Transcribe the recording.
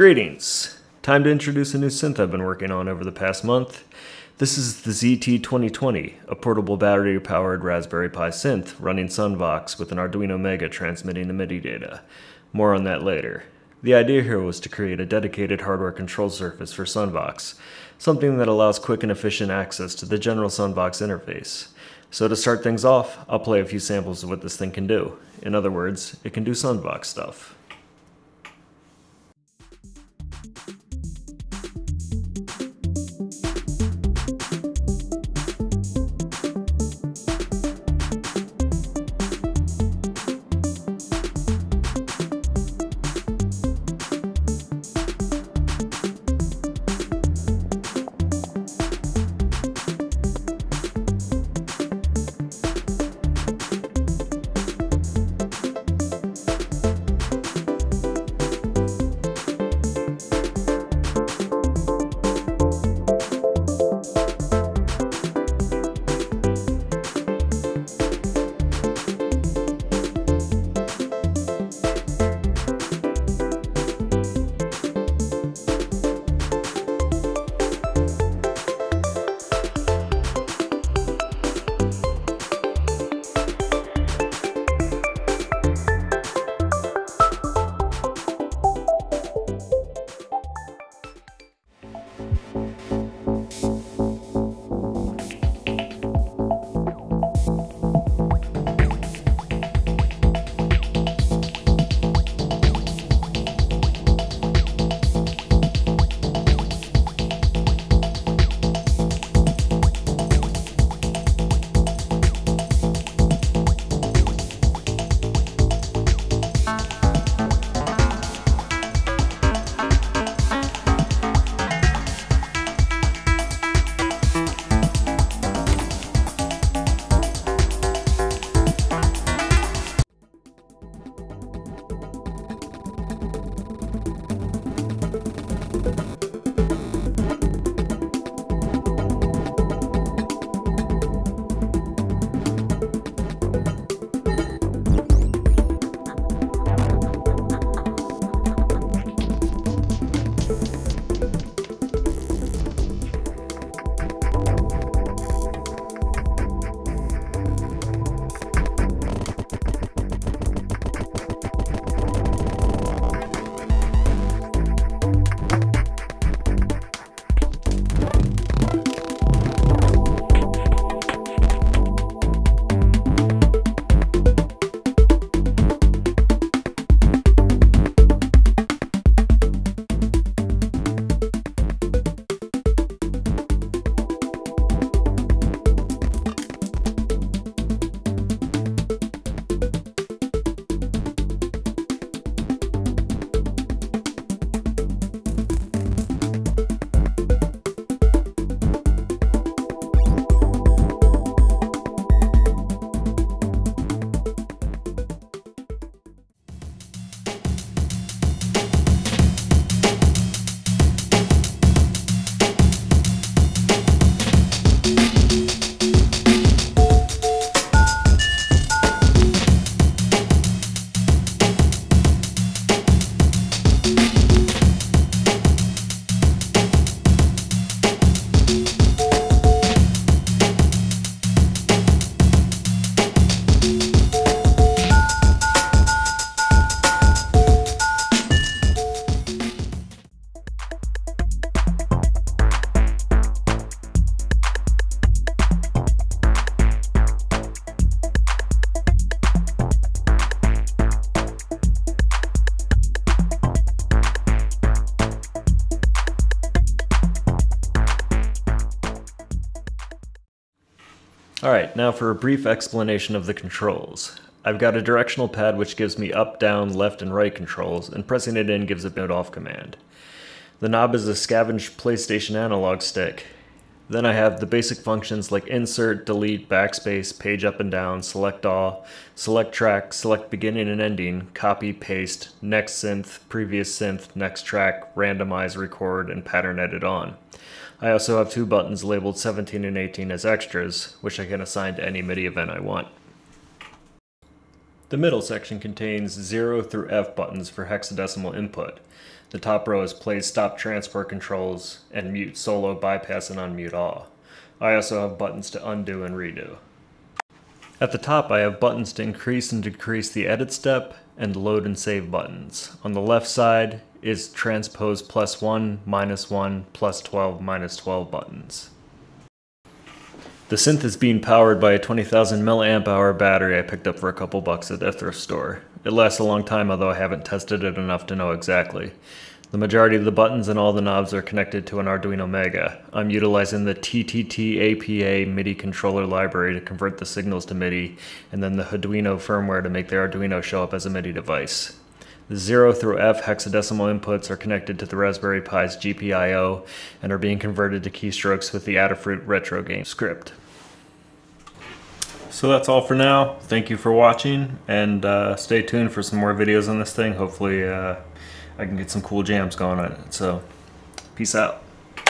Greetings! Time to introduce a new synth I've been working on over the past month. This is the ZT2020, a portable battery-powered Raspberry Pi synth running Sunvox with an Arduino Mega transmitting the MIDI data. More on that later. The idea here was to create a dedicated hardware control surface for Sunvox, something that allows quick and efficient access to the general Sunvox interface. So to start things off, I'll play a few samples of what this thing can do. In other words, it can do Sunvox stuff. Alright, now for a brief explanation of the controls. I've got a directional pad which gives me up, down, left, and right controls, and pressing it in gives a boot off command. The knob is a scavenged PlayStation analog stick. Then I have the basic functions like insert, delete, backspace, page up and down, select all, select track, select beginning and ending, copy, paste, next synth, previous synth, next track, randomize, record, and pattern edit on. I also have two buttons labeled 17 and 18 as extras, which I can assign to any MIDI event I want. The middle section contains 0 through F buttons for hexadecimal input. The top row is play stop transfer controls and mute solo bypass and unmute all. I also have buttons to undo and redo. At the top I have buttons to increase and decrease the edit step and load and save buttons. On the left side is transpose +1, -1, +12, -12 buttons. The synth is being powered by a 20,000 mAh battery I picked up for a couple bucks at a thrift store. It lasts a long time, although I haven't tested it enough to know exactly. The majority of the buttons and all the knobs are connected to an Arduino Mega. I'm utilizing the TTTAPA MIDI controller library to convert the signals to MIDI, and then the Hiduino firmware to make the Arduino show up as a MIDI device. The 0 through F hexadecimal inputs are connected to the Raspberry Pi's GPIO and are being converted to keystrokes with the Adafruit retro game script. So that's all for now. Thank you for watching, and stay tuned for some more videos on this thing. Hopefully I can get some cool jams going on it. So peace out.